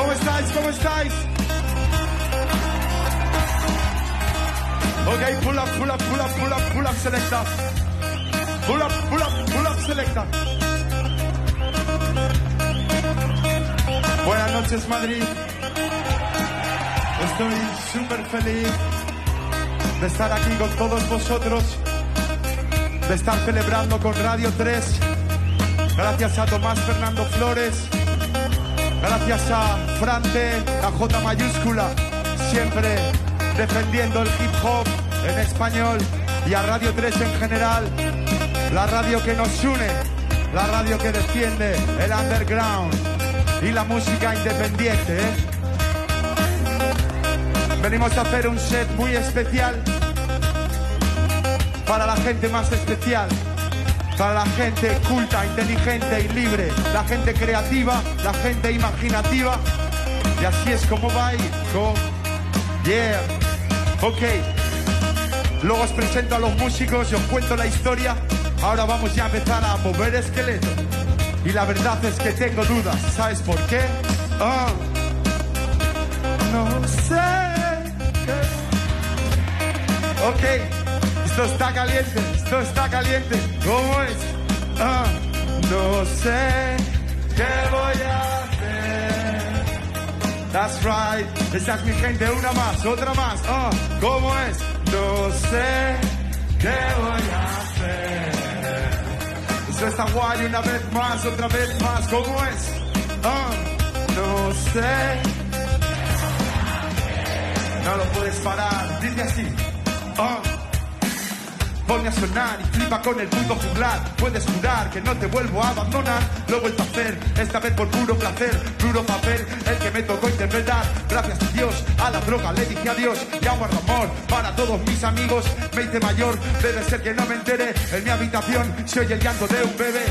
¿Cómo estáis? ¿Cómo estáis? Ok, pull up, pull up, pull up, pull up, pull up, selecta. Pull up, pull up, pull up, selecta. Buenas noches, Madrid. Estoy súper feliz de estar aquí con todos vosotros, de estar celebrando con Radio 3. Gracias a Tomás Fernando Flores, gracias a Frante, la J mayúscula, siempre defendiendo el hip hop en español, y a Radio 3 en general, la radio que nos une, la radio que defiende el underground y la música independiente, Venimos a hacer un set muy especial para la gente más especial, para la gente culta, inteligente y libre, la gente creativa, la gente imaginativa, y así es como va. Yeah. Ok, luego os presento a los músicos y os cuento la historia. Ahora vamos ya a empezar a mover esqueleto, y la verdad es que tengo dudas, ¿sabes por qué? No sé qué. Ok. Esto está caliente, esto está caliente. ¿Cómo es? No sé qué voy a hacer. That's right. Esa es mi gente, una más, otra más. ¿Cómo es? No sé qué voy a hacer. Esto está guay, una vez más, otra vez más. ¿Cómo es? No sé. No lo puedes parar, dice así. Ponme a sonar y flipa con el puto juglar. Puedes jurar que no te vuelvo a abandonar. Lo he vuelto a hacer, esta vez por puro placer. Puro papel, el que me tocó interpretar. Gracias a Dios, a la droga le dije adiós. Y agua amor para todos mis amigos. Me hice mayor, debe ser que no me entere. En mi habitación se oye el llanto de un bebé.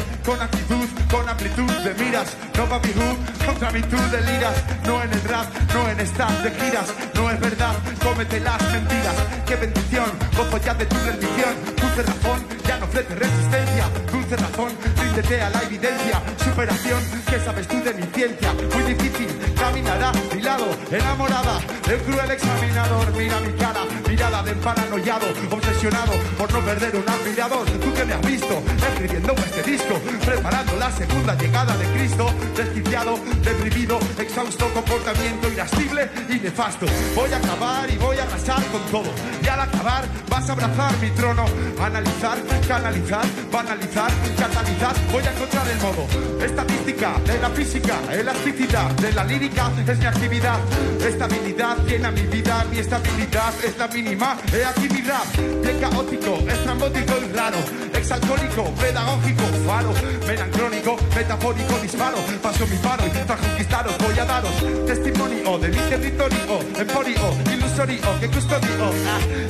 Con amplitud de miras. No papi who, contra mi tour de liras. No en el rap, no en estas de giras. No es verdad, cómete las mentiras. Qué bendición, gozo ya de tu bendición. Dulce razón, ya no ofrece resistencia. Dulce razón, ríndete a la evidencia. Superación, ¿qué sabes tú de mi ciencia? Muy difícil, caminará a mi lado. Enamorada del cruel examinador. Mira mi cara, mirada de emparanoiado. Obsesionado por no perder un admirador. Tú que me has visto escribiendo este disco, preparando la segunda llegada de Cristo. Desquiciado, deprimido, exhausto, comportamiento irascible y nefasto. Voy a acabar y voy a arrasar con todo. Y al acabar vas a abrazar mi trono. Analizar, canalizar, banalizar, catalizar, voy a encontrar el modo. Estadística, de la física, elasticidad, de la lírica, es mi actividad. Estabilidad llena mi vida, mi estabilidad es la mínima. He aquí mi rap, bien caótico, estrambótico y raro. Exalcólico, pedagógico, faro, melancrónico, metafórico, disparo. Paso mi paro y para conquistaros voy a daros testimonio de mi territorio, emporio, ilusorio, que custodio.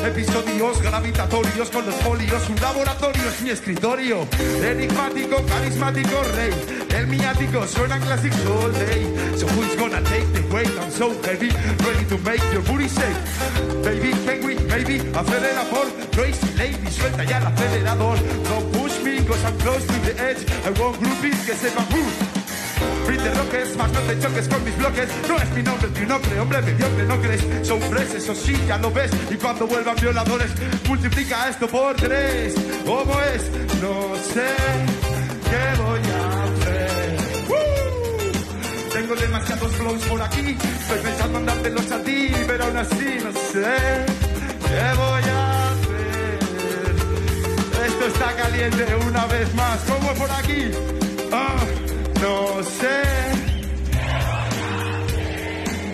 Episodios gravitatorios con los folios, un laboratorio es mi escritorio. Enigmático, carismático, rey. El miático suena clásico all day. So who's gonna take the weight? I'm so heavy, ready to make your booty shake. Baby, can we, maybe, acelerador. Crazy lady, suelta ya el acelerador. Don't push me, cause I'm close to the edge. I want groupies que sepan move. Brinde roques, más no te choques con mis bloques. No es mi nombre, trinocre, hombre mediocre, no crees. Son freses, eso sí, ya lo ves. Y cuando vuelvan violadores, multiplica esto por 3. ¿Cómo es? No sé qué voy a hacer. ¡Woo! Tengo demasiados flows por aquí. Estoy pensando en dártelos a ti, pero aún así no sé qué voy a hacer. Esto está caliente una vez más. ¿Cómo por aquí? No sé.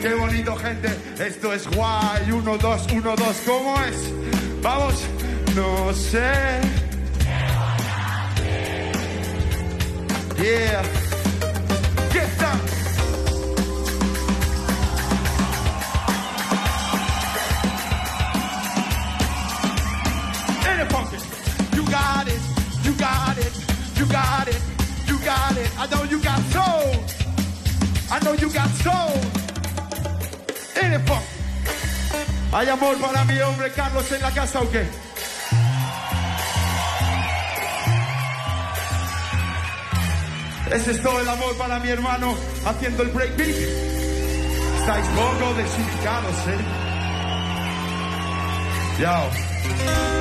Qué bonito, gente. Esto es guay. 1, 2, 1, 2. ¿Cómo es? Vamos. No sé. Yeah. ¿Qué está? You got it. You got it. You got it. You got it. I know you got soul. I know you got soul. In the fuck. Hay amor para mi hombre Carlos en la casa, ¿o qué? Ese es todo el amor para mi hermano haciendo el breakbeat. Estáis poco desubicados,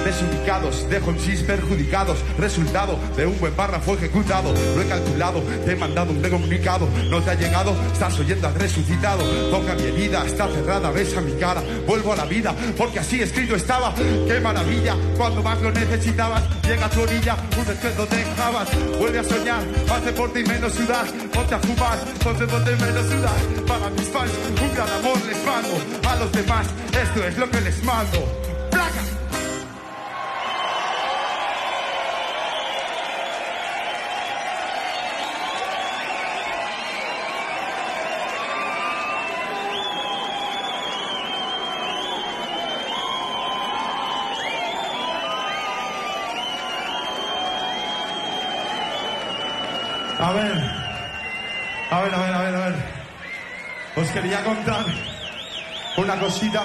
desubicados, dejo en cis perjudicados. Resultado de un buen párrafo ejecutado. Lo he calculado, te he mandado un comunicado. No te ha llegado, estás oyendo al resucitado. Toca mi herida, está cerrada, besa mi cara. Vuelvo a la vida, porque así escrito estaba. Qué maravilla, cuando más lo necesitabas. Llega a tu orilla, un respeto te dejabas. Vuelve a soñar, haz deporte y menos sudar. Ponte a fumar, haz deporte y menos sudar. Para mis fans, un gran amor les mando. A los demás, esto es lo que les mando. A ver. Os quería contar una cosita.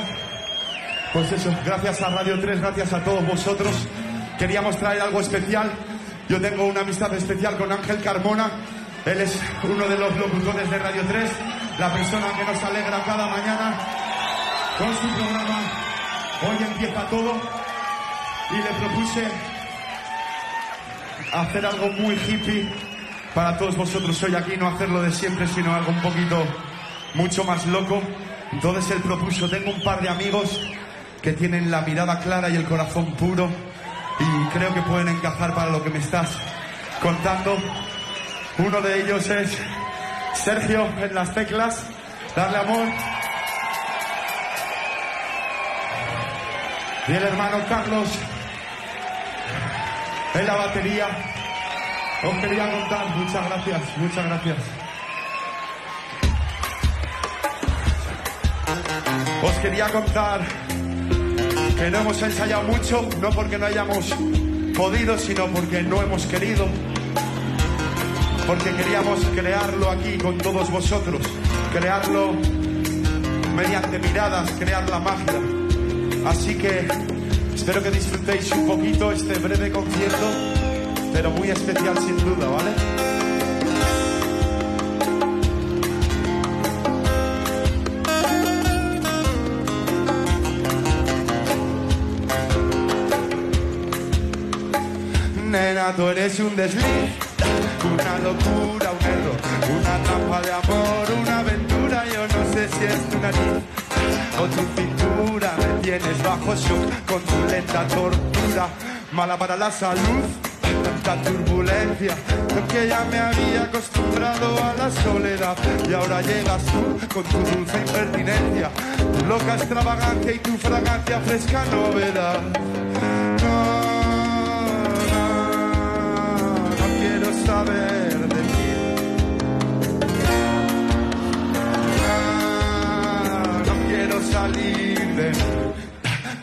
Pues eso, gracias a Radio 3, gracias a todos vosotros. Queríamos traer algo especial. Yo tengo una amistad especial con Ángel Carmona. Él es uno de los locutores de Radio 3, la persona que nos alegra cada mañana con su programa Hoy Empieza Todo. Y le propuse hacer algo muy hippie para todos vosotros hoy aquí, no hacerlo de siempre, sino algo un poquito mucho más loco. Entonces él propuso, tengo un par de amigos que tienen la mirada clara y el corazón puro y creo que pueden encajar para lo que me estás contando. Uno de ellos es Sergio en las teclas, darle amor. Y el hermano Carlos en la batería. Os quería contar, muchas gracias. Os quería contar que no hemos ensayado mucho, no porque no hayamos podido, sino porque no hemos querido. Porque queríamos crearlo aquí con todos vosotros, crearlo mediante miradas, crear la magia. Así que espero que disfrutéis un poquito este breve concierto, pero muy especial sin duda, ¿vale? Nena, tú eres un desliz, una locura, un error, una trampa de amor, una aventura. Yo no sé si es tu nariz o tu cintura. Me tienes bajo shock con tu lenta tortura. Mala para la salud, tanta turbulencia, porque ya me había acostumbrado a la soledad. Y ahora llegas tú con tu dulce impertinencia, tu loca extravagancia y tu fragancia fresca novedad. Saber de ti. Ah, no quiero salir de mí.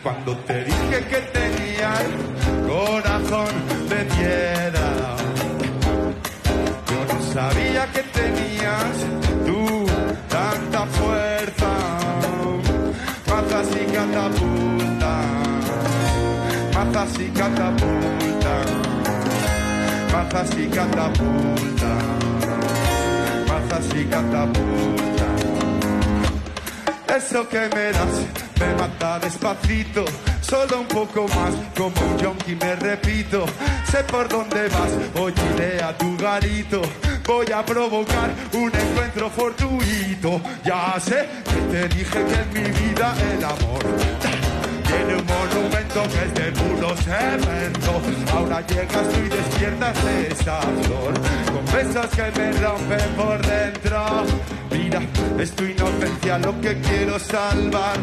Cuando te dije que tenía el corazón de piedra, yo no sabía que tenías tú tanta fuerza. Matas y catapultas, matas y catapultas, mazas y catapultas, mazas y catapultas. Eso que me das me mata despacito, solo un poco más, como un yonki me repito. Sé por dónde vas, hoy iré a tu garito. Voy a provocar un encuentro fortuito. Ya sé que te dije que en mi vida el amor tiene un monumento que es de puro cemento. Ahora llegas tú y despiertas esa flor con besos que me rompen por dentro. Mira, es tu inocencia lo que quiero salvar.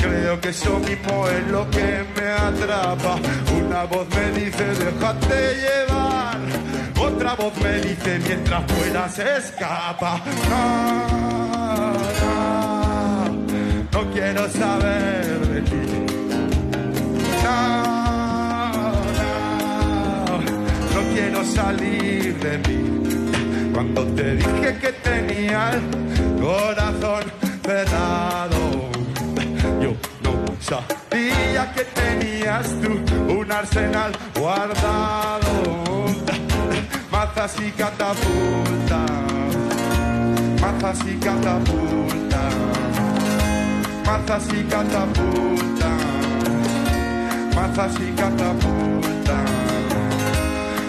Creo que eso mismo es lo que me atrapa. Una voz me dice, déjate llevar. Otra voz me dice, mientras puedas escapa. No, no, no quiero saber de ti. No quiero salir de mí. Cuando te dije que tenía el corazón cerrado, yo no sabía que tenías tú un arsenal guardado. Mazas y catapultas, mazas y catapultas, Mazas y catapultas, mazas y catapultas,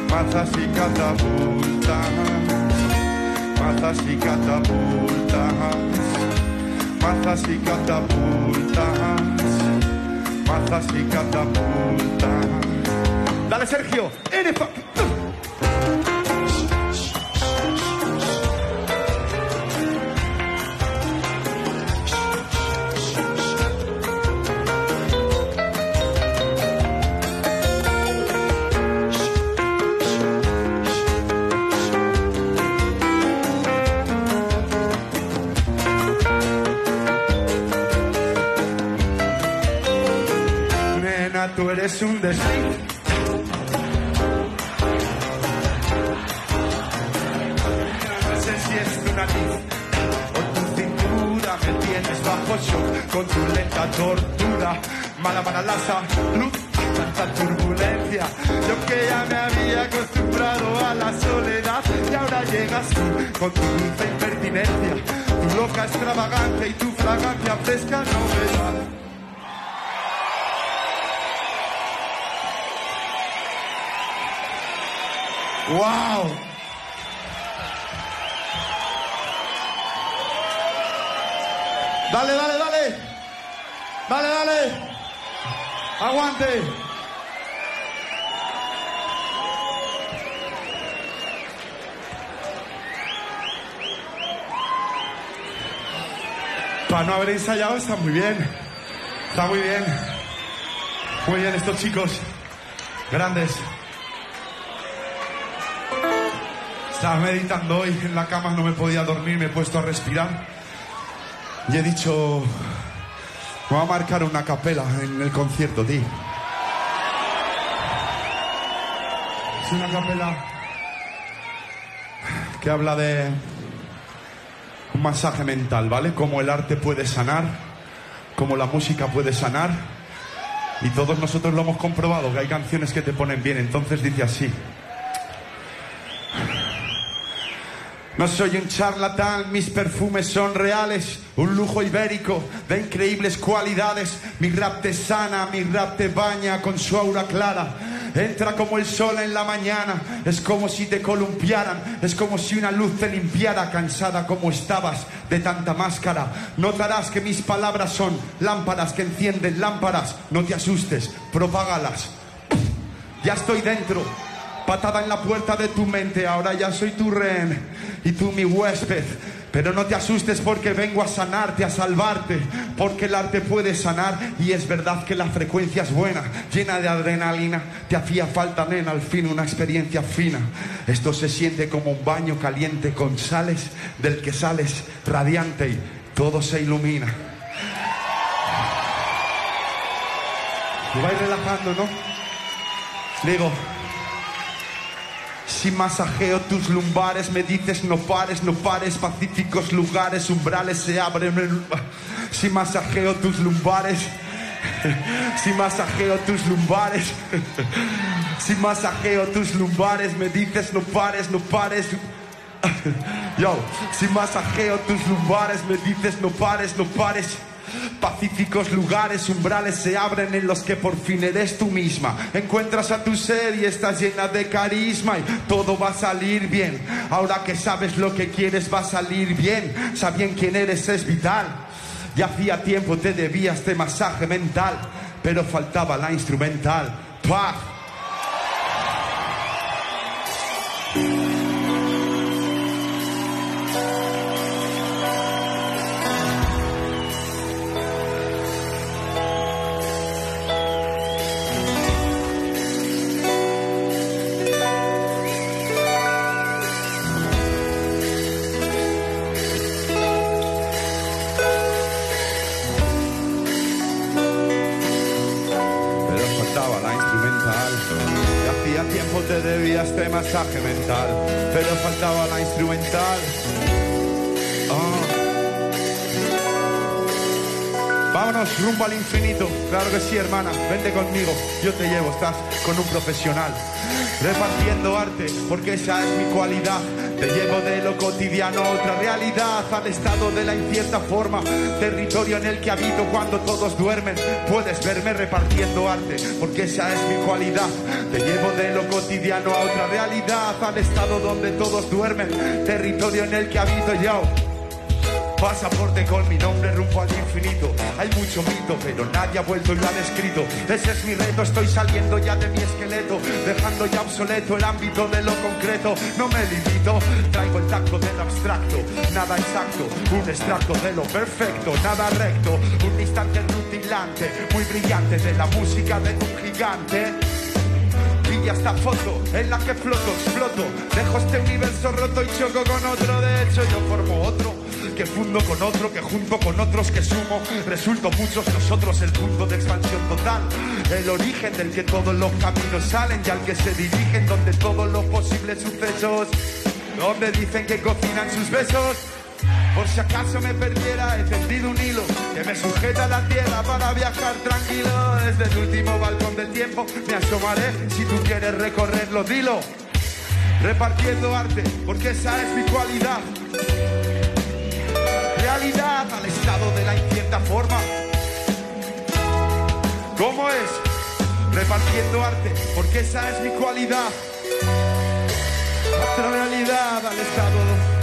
mazas y catapultas, mazas y catapultas, mazas y catapultas, mazas y catapultas. Dale, Sergio, eres pa... Tú eres un destino. No sé si es tu nariz o tu cintura, me tienes bajo shock con tu lenta tortura. Mala para la salud, tanta turbulencia. Yo que ya me había acostumbrado a la soledad, y ahora llegas tú con tu dulce impertinencia, tu loca extravagancia y tu fragancia fresca novedad. ¡Wow! ¡Dale, dale, dale! ¡Dale, dale! ¡Aguante! Para no haber ensayado, está muy bien. Está muy bien. Muy bien, estos chicos. Grandes. Estaba meditando hoy en la cama, no me podía dormir, me he puesto a respirar y he dicho, me voy a marcar una capela en el concierto, tío. Es una capela que habla de un masaje mental, ¿vale? Cómo el arte puede sanar, cómo la música puede sanar, y todos nosotros lo hemos comprobado, que hay canciones que te ponen bien. Entonces dice así: no soy un charlatán, mis perfumes son reales, un lujo ibérico de increíbles cualidades. Mi rap te sana, mi rap te baña con su aura clara. Entra como el sol en la mañana, es como si te columpiaran, es como si una luz te limpiara. Cansada como estabas de tanta máscara, notarás que mis palabras son lámparas que encienden lámparas. No te asustes, propágalas. Ya estoy dentro. Patada en la puerta de tu mente, ahora ya soy tu rehén y tú mi huésped. Pero no te asustes porque vengo a sanarte, a salvarte, porque el arte puede sanar. Y es verdad que la frecuencia es buena, llena de adrenalina. Te hacía falta, nena, al fin una experiencia fina. Esto se siente como un baño caliente con sales, del que sales radiante y todo se ilumina. Te vais relajando, ¿no? Digo... Si masajeo tus lumbares, me dices no pares, no pares, pacíficos lugares, umbrales se abren. Si masajeo tus lumbares, si masajeo tus lumbares, si masajeo tus lumbares, me dices no pares, no pares. Yo, si masajeo tus lumbares, me dices no pares, no pares. Pacíficos lugares, umbrales se abren en los que por fin eres tú misma. Encuentras a tu ser y estás llena de carisma y todo va a salir bien. Ahora que sabes lo que quieres va a salir bien. Saben quién eres es vital. Ya hacía tiempo te debía este masaje mental, pero faltaba la instrumental. ¡Paf! Este masaje mental, pero faltaba la instrumental. Oh. Vámonos rumbo al infinito. Claro que sí, hermana, vente conmigo, yo te llevo. Estás con un profesional repartiendo arte, porque esa es mi cualidad. Te llevo de lo cotidiano a otra realidad, al estado de la incierta forma, territorio en el que habito cuando todos duermen. Puedes verme repartiendo arte, porque esa es mi cualidad. Te llevo de lo cotidiano a otra realidad, al estado donde todos duermen, territorio en el que habito yo. Pasaporte con mi nombre rumbo al infinito. Hay mucho mito, pero nadie ha vuelto y lo ha descrito. Ese es mi reto, estoy saliendo ya de mi esqueleto, dejando ya obsoleto el ámbito de lo concreto. No me limito, traigo el tacto del abstracto. Nada exacto, un extracto de lo perfecto. Nada recto, un instante rutilante, muy brillante, de la música de un gigante. Y hasta foto en la que floto, exploto. Dejo este universo roto y choco con otro. De hecho yo formo otro, que fundo con otro, que junto con otros, que sumo. Resulto muchos nosotros, el punto de expansión total, el origen del que todos los caminos salen y al que se dirigen, donde todos los posibles sucesos, donde dicen que cocinan sus besos. Por si acaso me perdiera, he tendido un hilo que me sujeta a la tierra para viajar tranquilo. Desde el último balcón del tiempo me asomaré, si tú quieres recorrerlo, dilo. Repartiendo arte, porque esa es mi cualidad. Realidad al estado de la incierta forma. ¿Cómo es? Repartiendo arte, porque esa es mi cualidad. Otra realidad al estado de...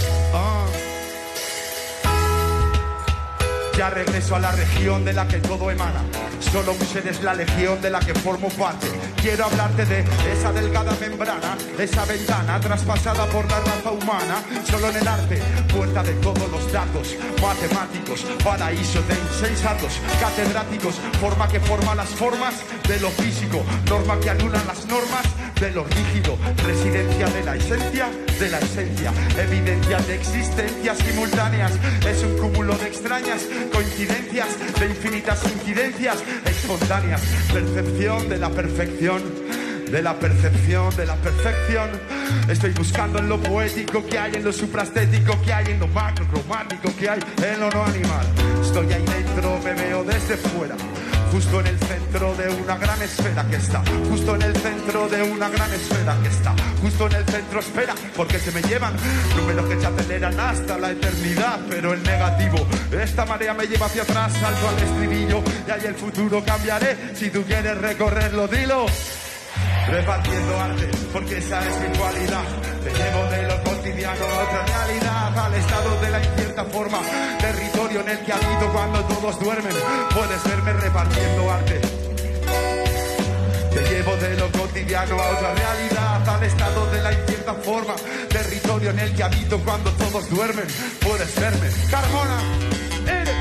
Ya regreso a la región de la que todo emana. Solo un ser es la legión de la que formo parte. Quiero hablarte de esa delgada membrana, esa ventana traspasada por la raza humana. Solo en el arte, puerta de todos los datos matemáticos, paraísos de insensatos, catedráticos. Forma que forma las formas de lo físico, norma que anula las normas de lo rígido. Residencia de la esencia, de la esencia, evidencia de existencias simultáneas. Es un cúmulo de extrañas coincidencias, de infinitas incidencias espontáneas. Percepción de la perfección, de la percepción, de la perfección. Estoy buscando en lo poético que hay, en lo suprastético que hay, en lo macro, romántico que hay, en lo no animal. Estoy ahí dentro, me veo desde fuera, justo en el centro de una gran esfera que está, justo en el centro de una gran esfera que está, justo en el centro. Espera, porque se me llevan números que se aceleran hasta la eternidad, pero el negativo, esta marea me lleva hacia atrás. Salto al estribillo y ahí el futuro cambiaré, si tú quieres recorrerlo, dilo. Repartiendo arte, porque esa es mi cualidad. Te llevo de lo cotidiano a otra realidad, al estado de la incierta forma, territorio en el que habito cuando todos duermen. Puedes verme repartiendo arte. Te llevo de lo cotidiano a otra realidad, al estado de la incierta forma, territorio en el que habito cuando todos duermen. Puedes verme, Carmona, eres...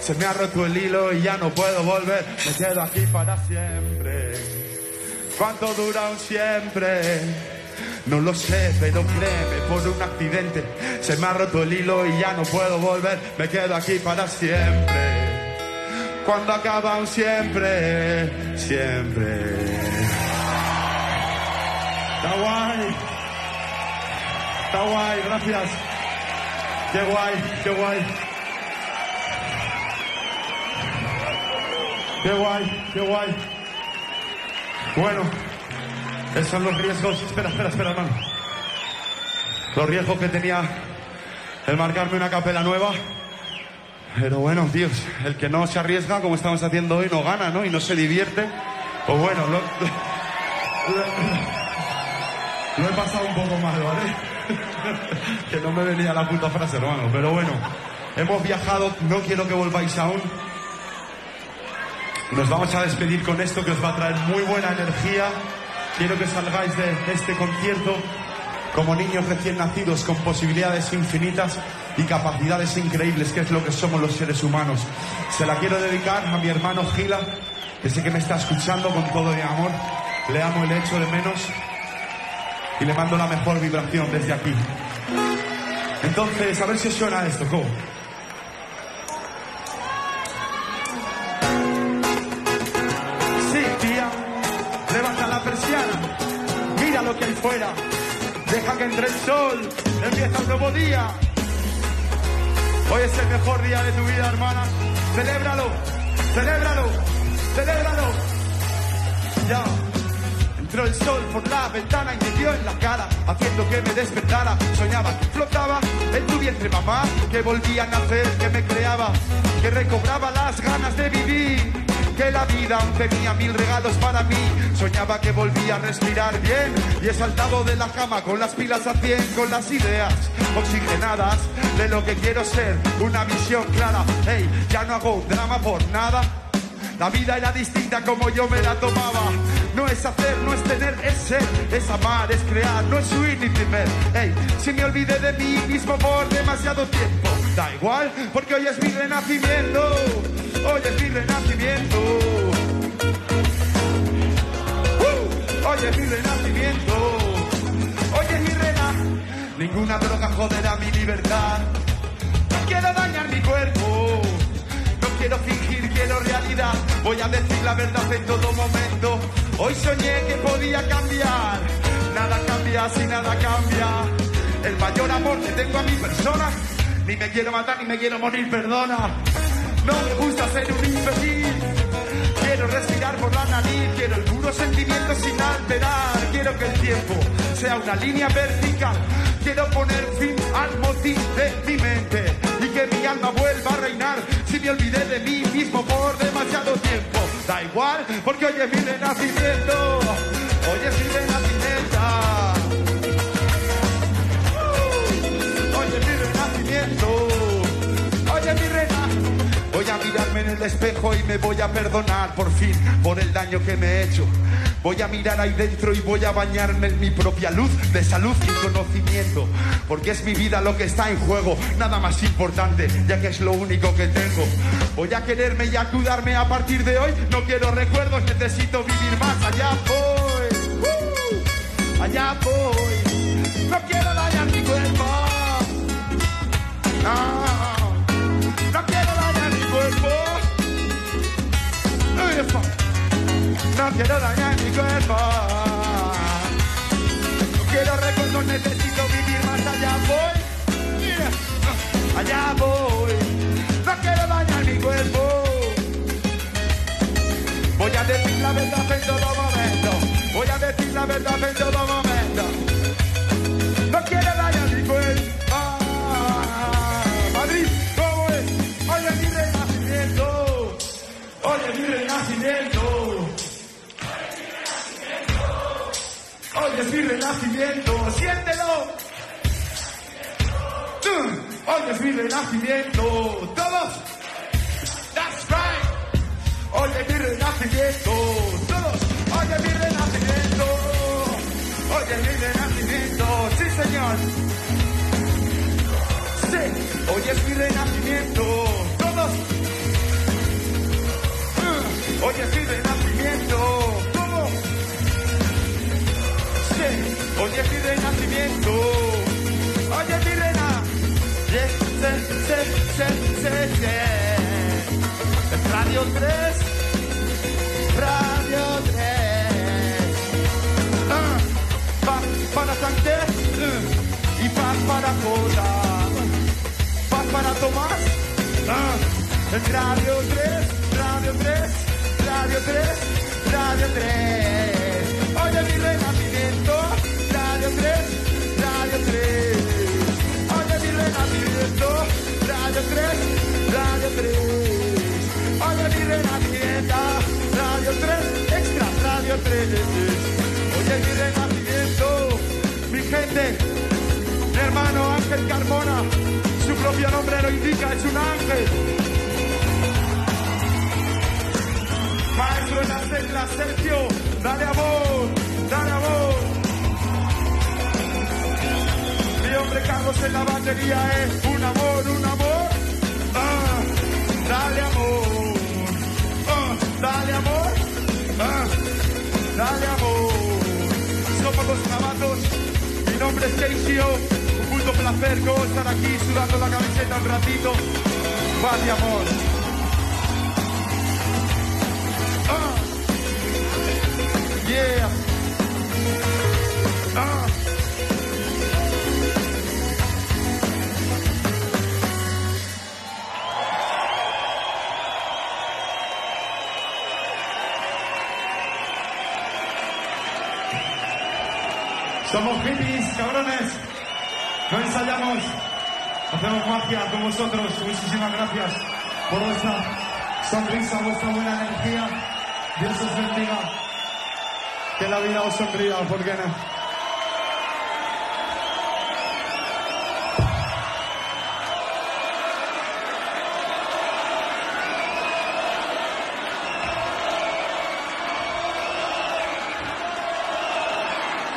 Se me ha roto el hilo y ya no puedo volver. Me quedo aquí para siempre. ¿Cuánto dura un siempre? No lo sé, pero créeme, por un accidente. Se me ha roto el hilo y ya no puedo volver. Me quedo aquí para siempre. ¿Cuándo acaba un siempre? Siempre. Está guay. Está guay, gracias. Qué guay, qué guay. ¡Qué guay! ¡Qué guay! Bueno, esos son los riesgos. Espera, hermano. los riesgos que tenía el marcarme una capela nueva. Pero bueno, tíos, el que no se arriesga, como estamos haciendo hoy, no gana, ¿no? Y no se divierte. Pues bueno, lo he pasado un poco mal, ¿vale? Que no me venía la puta frase, hermano. Pero bueno, hemos viajado, no quiero que volváis aún. Nos vamos a despedir con esto que os va a traer muy buena energía. Quiero que salgáis de este concierto como niños recién nacidos, con posibilidades infinitas y capacidades increíbles, que es lo que somos los seres humanos. Se la quiero dedicar a mi hermano Gila, que sé que me está escuchando con todo mi amor. Le amo y le echo de menos. Y le mando la mejor vibración desde aquí. Entonces, a ver si suena esto, ¿cómo? Sí, tía, levanta la persiana, mira lo que hay fuera, deja que entre el sol, empieza un nuevo día. Hoy es el mejor día de tu vida, hermana. Celébralo, celébralo, celébralo. Ya. Entró el sol por la ventana y me dio en la cara, haciendo que me despertara. Soñaba que flotaba en tu vientre, mamá, que volvía a nacer, que me creaba, que recobraba las ganas de vivir, que la vida tenía mil regalos para mí. Soñaba que volvía a respirar bien, y he saltado de la cama con las pilas a 100, con las ideas oxigenadas de lo que quiero ser, una visión clara. Hey, ya no hago un drama por nada. La vida era distinta como yo me la tomaba. No es hacer, no es tener, es ser, es amar, es crear, no es huir ni temer. Hey, si me olvidé de mí mismo por demasiado tiempo, da igual, porque hoy es mi renacimiento. Hoy es mi renacimiento. Hoy es mi renacimiento. Hoy es mi renacimiento. Ninguna droga joderá mi libertad. No quiero dañar mi cuerpo, no quiero fingir, quiero realidad. Voy a decir la verdad en todo momento. Hoy soñé que podía cambiar. Nada cambia si nada cambia. El mayor amor que tengo a mi persona. Ni me quiero matar ni me quiero morir, perdona. No me gusta ser un imbécil. Quiero respirar por la nariz. Quiero el puro sentimiento sin alterar. Quiero que el tiempo sea una línea vertical. Quiero poner fin al motín de mi mente y que mi alma vuelva a reinar. Si me olvidé de mí mismo por demasiado tiempo, da igual, porque hoy es mi renacimiento. Hoy es mi renacimiento. Hoy es mi renacimiento. Hoy es mi renacimiento. Voy a mirarme en el espejo y me voy a perdonar por fin por el daño que me he hecho. Voy a mirar ahí dentro y voy a bañarme en mi propia luz de salud y conocimiento, porque es mi vida lo que está en juego, nada más importante, ya que es lo único que tengo. Voy a quererme y a cuidarme a partir de hoy. No quiero recuerdos, necesito vivir más. Allá voy, allá voy. No quiero dañar mi cuerpo, no quiero dañar mi cuerpo. No quiero dañar mi cuerpo. No quiero recuerdos, necesito vivir más. Allá voy, allá voy. No quiero dañar mi cuerpo. Voy a decir la verdad en todo momento. Voy a decir la verdad en todo momento. No quiero dañar mi cuerpo. Madrid, ¿cómo es? Hoy es mi renacimiento. Hoy es mi renacimiento. Hoy es mi renacimiento, siéntelo. Hoy es mi renacimiento, todos. That's right. Hoy es mi renacimiento, todos. Hoy es mi renacimiento. Hoy es mi renacimiento, sí señor. Sí, hoy es mi renacimiento, todos. Hoy es mi renacimiento. Hoy es mi renacimiento. Hoy es mi rena. Yes, yes. Radio 3. Radio 3. Paz para Frante y paz para Gila. Paz para Tomás. El Radio 3. Radio 3. Radio 3. Radio 3. Hoy es mi renacimiento. Radio 3, Radio 3. gente. Mi hermano Ángel Carmona, su propio nombre lo indica, es un ángel. Maestro en las teclas, Sergio, dale amor, dale amor. Mi hombre Carlos en la batería es un amor, un amor. Ah, dale amor, ah, dale amor, ah, dale amor. Somos los Jabatos, mi nombre es Sergio, un puto placer como estar aquí sudando la camiseta un ratito. Vale amor. Ah. Yeah. Ah. Somos hippies, cabrones. No ensayamos. Hacemos magia con vosotros. Muchísimas gracias por vuestra sonrisa, vuestra buena energía. Dios os bendiga. Que la vida os sonría, ¿por qué no?